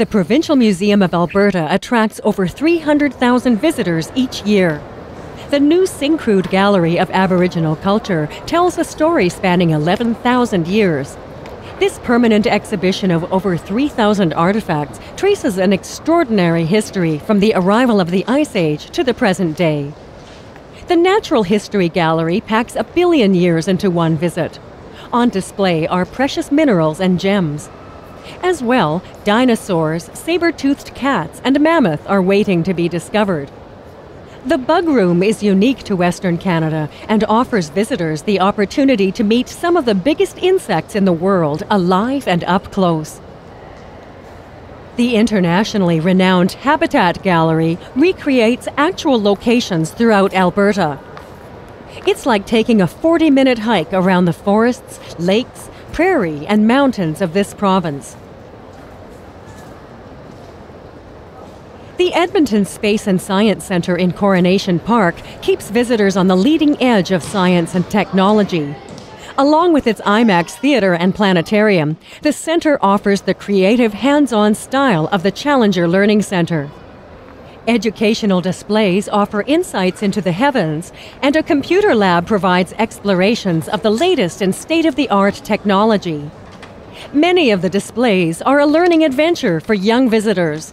The Provincial Museum of Alberta attracts over 300,000 visitors each year. The new Syncrude Gallery of Aboriginal Culture tells a story spanning 11,000 years. This permanent exhibition of over 3,000 artifacts traces an extraordinary history from the arrival of the Ice Age to the present day. The Natural History Gallery packs 1 billion years into one visit. On display are precious minerals and gems. As well, dinosaurs, saber-toothed cats, and mammoth are waiting to be discovered. The Bug Room is unique to Western Canada and offers visitors the opportunity to meet some of the biggest insects in the world, alive and up close. The internationally renowned Habitat Gallery recreates actual locations throughout Alberta. It's like taking a 40-minute hike around the forests, lakes, prairie, and mountains of this province. The Edmonton Space and Science Centre in Coronation Park keeps visitors on the leading edge of science and technology. Along with its IMAX theatre and planetarium, the centre offers the creative, hands-on style of the Challenger Learning Centre. Educational displays offer insights into the heavens, and a computer lab provides explorations of the latest in state-of-the-art technology. Many of the displays are a learning adventure for young visitors.